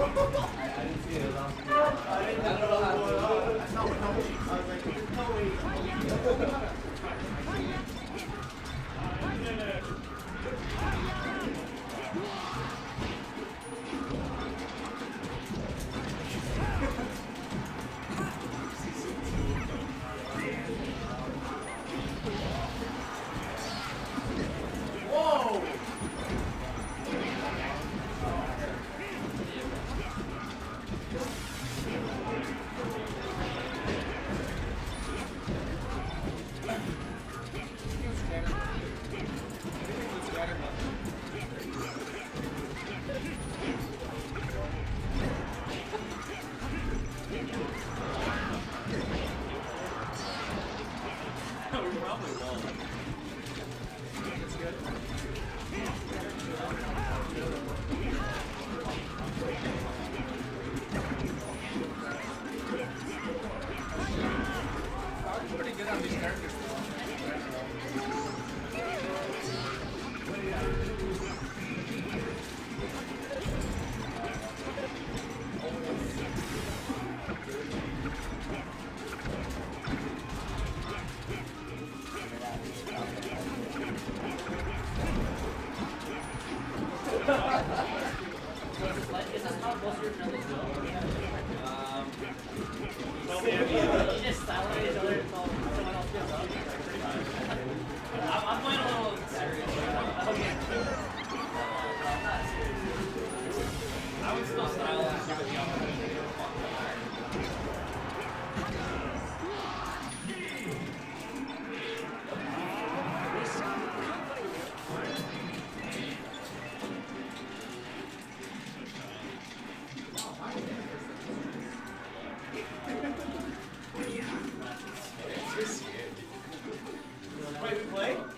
I didn't see it. Wait, we play?